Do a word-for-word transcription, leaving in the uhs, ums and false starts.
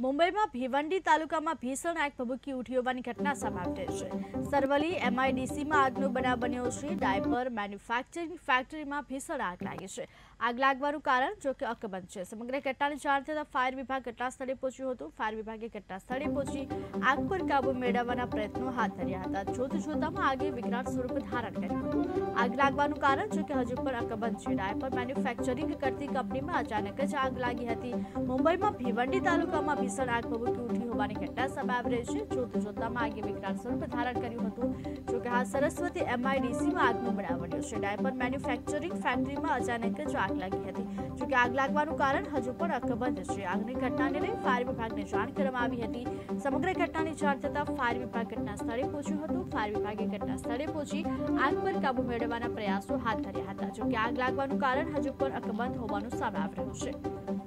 मुंबई में भिवंडी तालुका में भीषण आग भभूकी उठी होवानी घटना सामे आवी छे। सरवली एमआईडीसी में आगनो बनाव बन्यो छे। डायपर मेन्युफेक्चरिंग फैक्टरी में भीषण आग लागी छे। आग लागवानुं कारण जो कि अकबंध छे। समग्र घटनानी जाण थता फायर विभाग घटनास्थळे पहोंच्यो हतो। फायर विभागे घटनास्थळे पहोंची आग पर काबू मेळववाना प्रयत्नो हाथ धर्या हता। जोत जोतामां आगे विकराल स्वरूप धारण कर्युं हतुं। आग लागवानुं कारण जो कि हजू पण अकबंध छे। डायपर मेन्युफेक्चरिंग करती कंपनी में अचानक ज आग लागी हती। मुंबई में भिवंडी तालुका में भीषण आग भभूकी उठी होवानी घटना सामे आवी रही छे। जोत जोतामां आगे विकराल स्वरूप धारण कर्युं हतुं। जो कि हाल सरस्वती एमआईडीसी में आगनो बनाव बन्यो छे। डायपर मेन्युफेक्चरिंग फैक्टरी में अचानक ज आग लागी हती। जो कि आग लागवानुं कारण हजू पण अकबंध छे। आगनी घटनाने लई फायर विभागने जाण करवामां आवी हती। समग्र घटनानी जाण थता फायर विभाग घटनास्थळे पहोंच्यो हतो। फायर विभागे घटनास्थळे पहोंची आग पर काबू मेळववाना प्रयासो हाथ धर्या हता। जो कि आग लागवानुं कारण हजू पण अकबंध होवानुं सामे आवी રહ્યું છે।